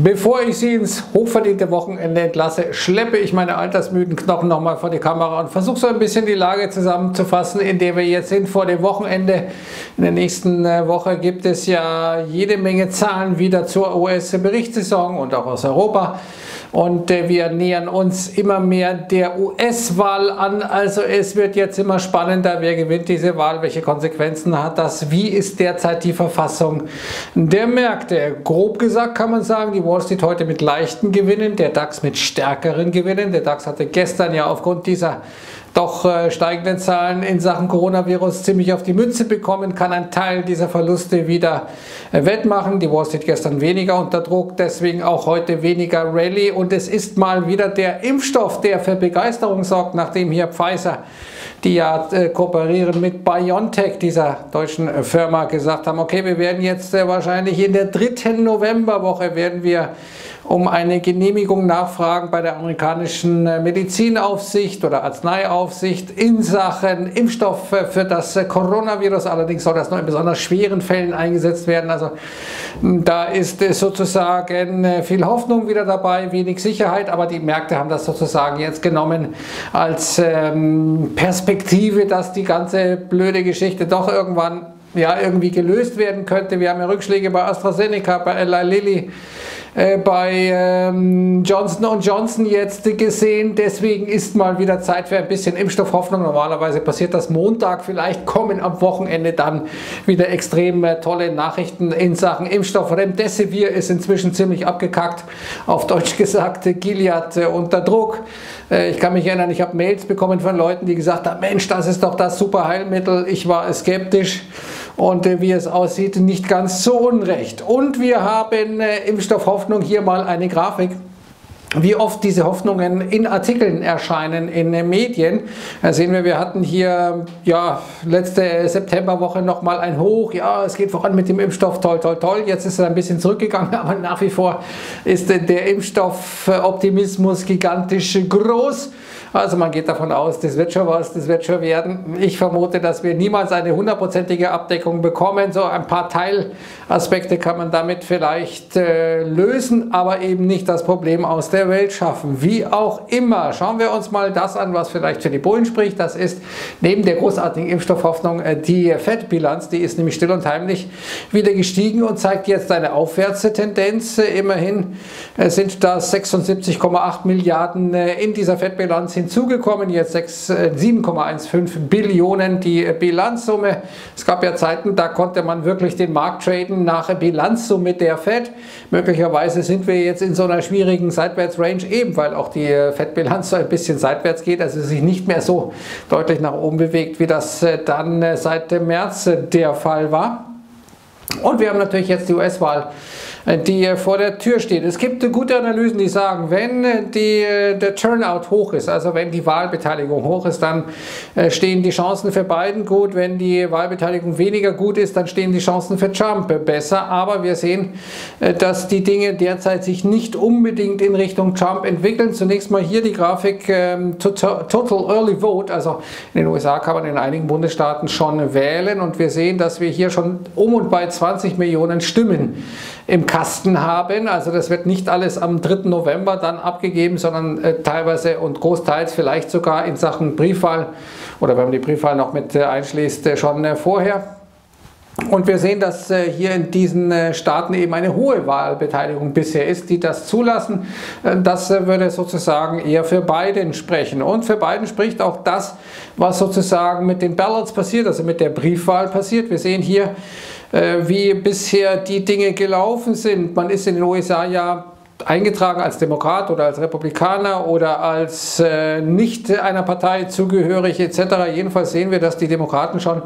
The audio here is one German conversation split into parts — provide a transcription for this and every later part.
Bevor ich Sie ins hochverdiente Wochenende entlasse, schleppe ich meine altersmüden Knochen nochmal vor die Kamera und versuche so ein bisschen die Lage zusammenzufassen, in der wir jetzt sind vor dem Wochenende. In der nächsten Woche gibt es ja jede Menge Zahlen wieder zur US-Berichtssaison und auch aus Europa. Und wir nähern uns immer mehr der US-Wahl an. Also es wird jetzt immer spannender, wer gewinnt diese Wahl, welche Konsequenzen hat das, wie ist derzeit die Verfassung der Märkte. Grob gesagt kann man sagen, die Wall Street heute mit leichten Gewinnen, der DAX mit stärkeren Gewinnen. Der DAX hatte gestern ja aufgrund dieser doch steigenden Zahlen in Sachen Coronavirus ziemlich auf die Mütze bekommen, kann einen Teil dieser Verluste wieder wettmachen. Die Wall Street gestern weniger unter Druck, deswegen auch heute weniger Rallye. Und es ist mal wieder der Impfstoff, der für Begeisterung sorgt, nachdem hier Pfizer, die ja kooperieren mit BioNTech, dieser deutschen Firma, gesagt haben, okay, wir werden jetzt wahrscheinlich in der 3. Novemberwoche werden wir um eine Genehmigung nachfragen bei der amerikanischen Medizinaufsicht oder Arzneiaufsicht in Sachen Impfstoff für das Coronavirus. Allerdings soll das nur in besonders schweren Fällen eingesetzt werden. Also da ist sozusagen viel Hoffnung wieder dabei, wenig Sicherheit, aber die Märkte haben das sozusagen jetzt genommen als Perspektive, dass die ganze blöde Geschichte doch irgendwann ja irgendwie gelöst werden könnte. Wir haben ja Rückschläge bei AstraZeneca, bei Eli Lilly, bei Johnson & Johnson jetzt gesehen. Deswegen ist mal wieder Zeit für ein bisschen Impfstoffhoffnung. Normalerweise passiert das Montag. Vielleicht kommen am Wochenende dann wieder extrem tolle Nachrichten in Sachen Impfstoff. Remdesivir ist inzwischen ziemlich abgekackt. Auf Deutsch gesagt, Gilead unter Druck. Ich kann mich erinnern, ich habe Mails bekommen von Leuten, die gesagt haben, Mensch, das ist doch das super Heilmittel. Ich war skeptisch. Und wie es aussieht, nicht ganz zu Unrecht. Und wir haben Impfstoffhoffnung, hier mal eine Grafik, wie oft diese Hoffnungen in Artikeln erscheinen in Medien. Da sehen wir, wir hatten hier ja letzte Septemberwoche nochmal ein Hoch. Ja, es geht voran mit dem Impfstoff, toll, toll, toll. Jetzt ist er ein bisschen zurückgegangen, aber nach wie vor ist der Impfstoffoptimismus gigantisch groß. Also man geht davon aus, das wird schon was, das wird schon werden. Ich vermute, dass wir niemals eine hundertprozentige Abdeckung bekommen. So ein paar Teilaspekte kann man damit vielleicht lösen, aber eben nicht das Problem aus der Welt schaffen. Wie auch immer, schauen wir uns mal das an, was vielleicht für die Bullen spricht. Das ist neben der großartigen Impfstoffhoffnung die FED-Bilanz. Die ist nämlich still und heimlich wieder gestiegen und zeigt jetzt eine Aufwärtstendenz. Immerhin sind da 76,8 Milliarden in dieser FED-Bilanz hinzugekommen, jetzt 7,15 Billionen die Bilanzsumme. Es gab ja Zeiten, da konnte man wirklich den Markt traden nach Bilanzsumme der FED. Möglicherweise sind wir jetzt in so einer schwierigen Seitwärtsrange, eben weil auch die FED-Bilanz so ein bisschen seitwärts geht, also sich nicht mehr so deutlich nach oben bewegt, wie das dann seit dem März der Fall war. Und wir haben natürlich jetzt die US-Wahl, die vor der Tür steht. Es gibt gute Analysen, die sagen, wenn der Turnout hoch ist, also wenn die Wahlbeteiligung hoch ist, dann stehen die Chancen für Biden gut. Wenn die Wahlbeteiligung weniger gut ist, dann stehen die Chancen für Trump besser. Aber wir sehen, dass die Dinge derzeit sich nicht unbedingt in Richtung Trump entwickeln. Zunächst mal hier die Grafik Total Early Vote. Also in den USA kann man in einigen Bundesstaaten schon wählen. Und wir sehen, dass wir hier schon um und bei 20 Millionen Stimmen im Kasten haben. Also das wird nicht alles am 3. November dann abgegeben, sondern teilweise und großteils vielleicht sogar in Sachen Briefwahl oder wenn man die Briefwahl noch mit einschließt, schon vorher. Und wir sehen, dass hier in diesen Staaten eben eine hohe Wahlbeteiligung bisher ist, die das zulassen. Das würde sozusagen eher für Biden sprechen. Und für Biden spricht auch das, was sozusagen mit den Ballots passiert, also mit der Briefwahl passiert. Wir sehen hier, wie bisher die Dinge gelaufen sind. Man ist in den USA ja eingetragen als Demokrat oder als Republikaner oder als nicht einer Partei zugehörig etc. Jedenfalls sehen wir, dass die Demokraten schon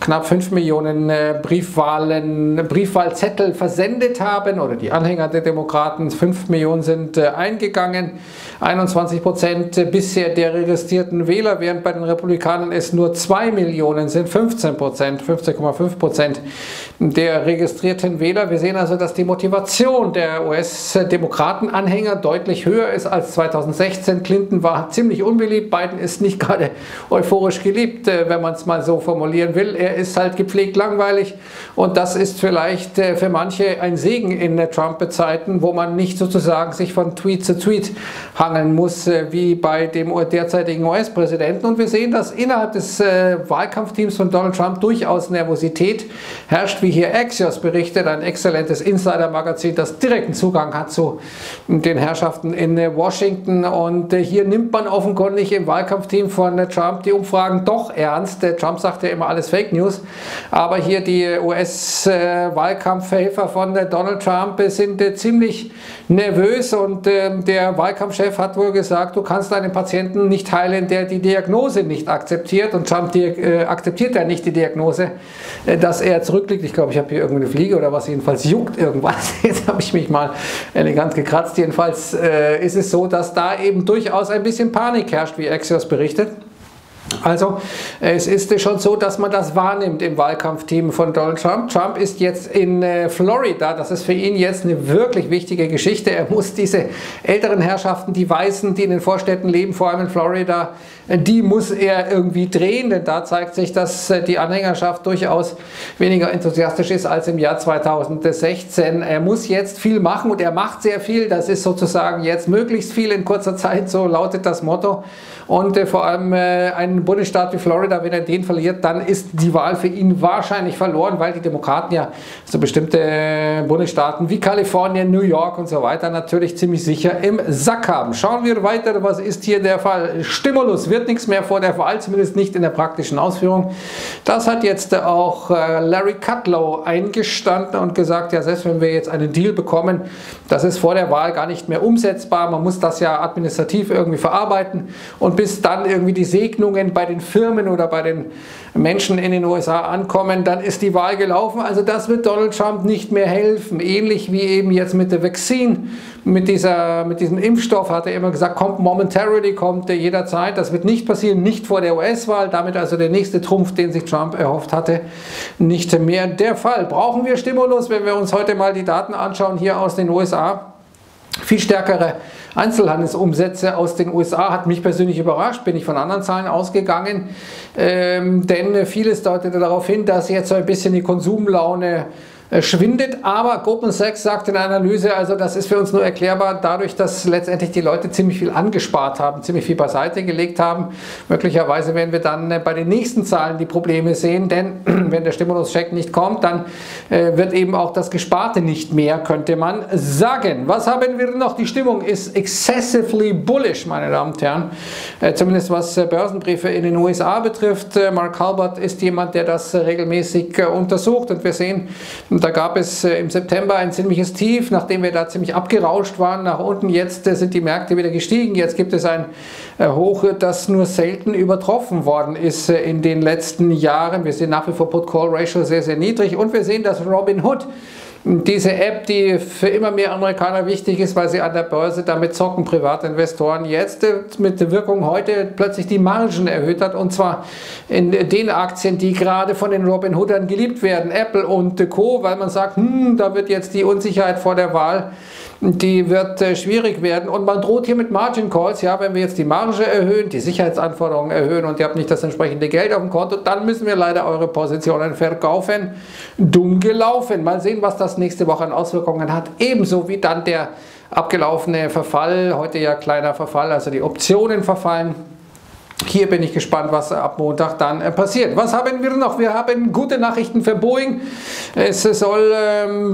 knapp 5 Millionen Briefwahlzettel versendet haben oder die Anhänger der Demokraten. 5 Millionen sind eingegangen, 21% bisher der registrierten Wähler, während bei den Republikanern es nur 2 Millionen sind, 15,5% der registrierten Wähler. Wir sehen also, dass die Motivation der US-Demokraten Demokratenanhänger deutlich höher ist als 2016. Clinton war ziemlich unbeliebt, Biden ist nicht gerade euphorisch geliebt, wenn man es mal so formulieren will. Er ist halt gepflegt langweilig und das ist vielleicht für manche ein Segen in Trump-Zeiten, wo man nicht sozusagen sich von Tweet zu Tweet hangeln muss, wie bei dem derzeitigen US-Präsidenten. Und wir sehen, dass innerhalb des Wahlkampfteams von Donald Trump durchaus Nervosität herrscht, wie hier Axios berichtet, ein exzellentes Insider-Magazin, das direkten Zugang hat zu den Herrschaften in Washington. Und hier nimmt man offenkundig im Wahlkampfteam von Trump die Umfragen doch ernst. Trump sagt ja immer alles Fake News, aber hier die US-Wahlkampfhelfer von Donald Trump sind ziemlich nervös und der Wahlkampfchef hat wohl gesagt, du kannst einen Patienten nicht heilen, der die Diagnose nicht akzeptiert, und Trump akzeptiert ja nicht die Diagnose, dass er zurückliegt. Ich glaube, ich habe hier irgendeine Fliege oder was, jedenfalls juckt irgendwas. Jetzt habe ich mich mal elegant gekratzt. Jedenfalls ist es so, dass da eben durchaus ein bisschen Panik herrscht, wie Axios berichtet. Also es ist schon so, dass man das wahrnimmt im Wahlkampfteam von Donald Trump. Trump ist jetzt in Florida, das ist für ihn jetzt eine wirklich wichtige Geschichte. Er muss diese älteren Herrschaften, die Weißen, die in den Vorstädten leben, vor allem in Florida, die muss er irgendwie drehen, denn da zeigt sich, dass die Anhängerschaft durchaus weniger enthusiastisch ist als im Jahr 2016. Er muss jetzt viel machen und er macht sehr viel. Das ist sozusagen jetzt möglichst viel in kurzer Zeit, so lautet das Motto. Und vor allem ein Bundesstaat wie Florida, wenn er den verliert, dann ist die Wahl für ihn wahrscheinlich verloren, weil die Demokraten ja so bestimmte Bundesstaaten wie Kalifornien, New York und so weiter natürlich ziemlich sicher im Sack haben. Schauen wir weiter, was ist hier der Fall? Stimulus wird nichts mehr vor der Wahl, zumindest nicht in der praktischen Ausführung. Das hat jetzt auch Larry Kudlow eingestanden und gesagt, ja, selbst wenn wir jetzt einen Deal bekommen, das ist vor der Wahl gar nicht mehr umsetzbar. Man muss das ja administrativ irgendwie verarbeiten und bis dann irgendwie die Segnungen bei den Firmen oder bei den Menschen in den USA ankommen, dann ist die Wahl gelaufen. Also das wird Donald Trump nicht mehr helfen. Ähnlich wie eben jetzt mit der Vaccine, mit diesem Impfstoff hat er immer gesagt, kommt momentarily, kommt jederzeit. Das wird nicht passieren, nicht vor der US-Wahl. Damit also der nächste Trumpf, den sich Trump erhofft hatte, nicht mehr der Fall. Brauchen wir Stimulus? Wenn wir uns heute mal die Daten anschauen hier aus den USA, viel stärkere Einzelhandelsumsätze aus den USA, hat mich persönlich überrascht, bin ich von anderen Zahlen ausgegangen, denn vieles deutete darauf hin, dass jetzt so ein bisschen die Konsumlaune schwindet, aber Goldman Sachs sagt in der Analyse, also das ist für uns nur erklärbar dadurch, dass letztendlich die Leute ziemlich viel angespart haben, ziemlich viel beiseite gelegt haben. Möglicherweise werden wir dann bei den nächsten Zahlen die Probleme sehen, denn wenn der Stimuluscheck nicht kommt, dann wird eben auch das Gesparte nicht mehr, könnte man sagen. Was haben wir noch? Die Stimmung ist excessively bullish, meine Damen und Herren, zumindest was Börsenbriefe in den USA betrifft. Mark Halbert ist jemand, der das regelmäßig untersucht und wir sehen, da gab es im September ein ziemliches Tief, nachdem wir da ziemlich abgerauscht waren nach unten. Jetzt sind die Märkte wieder gestiegen. Jetzt gibt es ein Hoch, das nur selten übertroffen worden ist in den letzten Jahren. Wir sehen nach wie vor Put-Call-Ratio sehr, sehr niedrig. Und wir sehen, dass Robin Hood, diese App, die für immer mehr Amerikaner wichtig ist, weil sie an der Börse damit zocken, Privatinvestoren, jetzt mit der Wirkung heute plötzlich die Margen erhöht hat, und zwar in den Aktien, die gerade von den Robinhoodern geliebt werden, Apple und Co., weil man sagt, da wird jetzt die Unsicherheit vor der Wahl, die wird schwierig werden, und man droht hier mit Margin Calls, ja, wenn wir jetzt die Marge erhöhen, die Sicherheitsanforderungen erhöhen und ihr habt nicht das entsprechende Geld auf dem Konto, dann müssen wir leider eure Positionen verkaufen. Dumm gelaufen. Mal sehen, was das nächste Woche an Auswirkungen hat, ebenso wie dann der abgelaufene Verfall, heute ja kleiner Verfall, also die Optionen verfallen. Hier bin ich gespannt, was ab Montag dann passiert. Was haben wir noch? Wir haben gute Nachrichten für Boeing. Es soll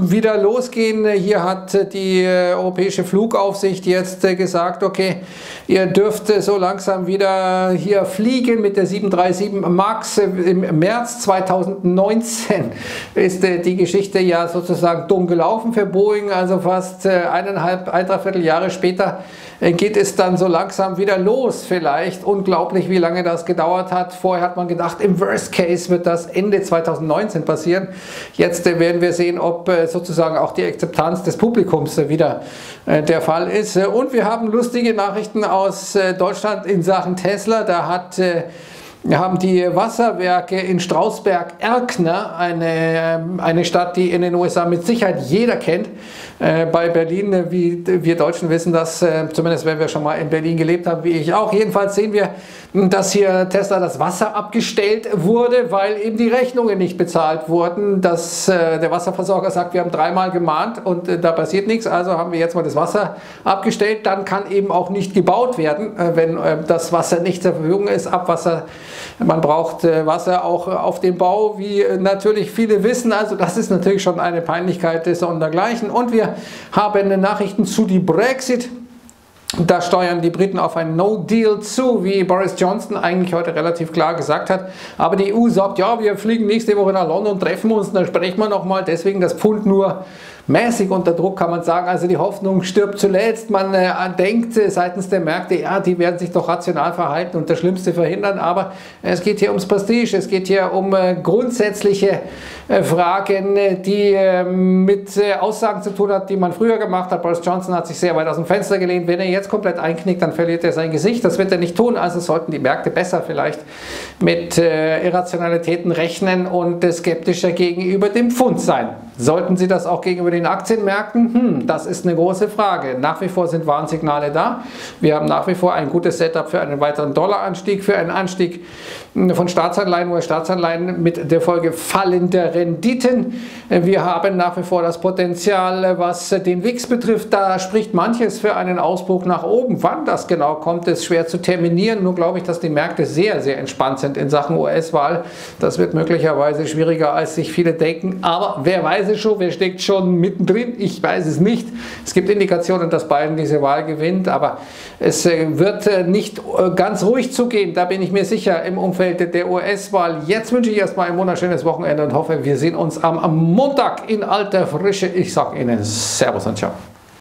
wieder losgehen. Hier hat die europäische Flugaufsicht jetzt gesagt, okay, ihr dürft so langsam wieder hier fliegen mit der 737 MAX. Im März 2019 ist die Geschichte ja sozusagen dumm gelaufen für Boeing. Also fast ein Dreiviertel Jahre später geht es dann so langsam wieder los vielleicht. Unglaublich, wie lange das gedauert hat. Vorher hat man gedacht, im Worst Case wird das Ende 2019 passieren. Jetzt werden wir sehen, ob sozusagen auch die Akzeptanz des Publikums wieder der Fall ist. Und wir haben lustige Nachrichten aus Deutschland in Sachen Tesla. Da hat haben die Wasserwerke in Strausberg-Erkner, eine Stadt, die in den USA mit Sicherheit jeder kennt. Bei Berlin, wie wir Deutschen wissen das, zumindest wenn wir schon mal in Berlin gelebt haben, wie ich auch. Jedenfalls sehen wir, dass hier Tesla das Wasser abgestellt wurde, weil eben die Rechnungen nicht bezahlt wurden. Dass der Wasserversorger sagt, wir haben dreimal gemahnt und da passiert nichts, also haben wir jetzt mal das Wasser abgestellt. Dann kann eben auch nicht gebaut werden, wenn das Wasser nicht zur Verfügung ist. Abwasser. Man braucht Wasser auch auf dem Bau, wie natürlich viele wissen. Also das ist natürlich schon eine Peinlichkeit sondergleichen. Und wir haben Nachrichten zu dem Brexit. Da steuern die Briten auf ein No-Deal zu, wie Boris Johnson eigentlich heute relativ klar gesagt hat. Aber die EU sagt, ja, wir fliegen nächste Woche nach London, treffen uns, dann sprechen wir nochmal. Deswegen das Pfund nur mäßig unter Druck, kann man sagen. Also die Hoffnung stirbt zuletzt. Man denkt seitens der Märkte, ja, die werden sich doch rational verhalten und das Schlimmste verhindern. Aber es geht hier ums Prestige, es geht hier um grundsätzliche Fragen, die mit Aussagen zu tun hat, die man früher gemacht hat. Boris Johnson hat sich sehr weit aus dem Fenster gelehnt. Wenn er jetzt komplett einknickt, dann verliert er sein Gesicht. Das wird er nicht tun, also sollten die Märkte besser vielleicht mit Irrationalitäten rechnen und skeptischer gegenüber dem Pfund sein. Sollten sie das auch gegenüber den Aktienmärkten? Das ist eine große Frage. Nach wie vor sind Warnsignale da. Wir haben nach wie vor ein gutes Setup für einen weiteren Dollaranstieg, für einen Anstieg von Staatsanleihen, US-Staatsanleihen mit der Folge fallender Renditen. Wir haben nach wie vor das Potenzial, was den WIX betrifft. Da spricht manches für einen Ausbruch nach oben. Wann das genau kommt, ist schwer zu terminieren. Nur glaube ich, dass die Märkte sehr, sehr entspannt sind in Sachen US-Wahl. Das wird möglicherweise schwieriger, als sich viele denken. Aber wer weiß es schon, wer steckt schon mittendrin? Ich weiß es nicht. Es gibt Indikationen, dass Biden diese Wahl gewinnt, aber es wird nicht ganz ruhig zugehen. Da bin ich mir sicher im Umfeld der US-Wahl. Jetzt wünsche ich erstmal ein wunderschönes Wochenende und hoffe, wir sehen uns am Montag in alter Frische. Ich sage Ihnen Servus und Ciao.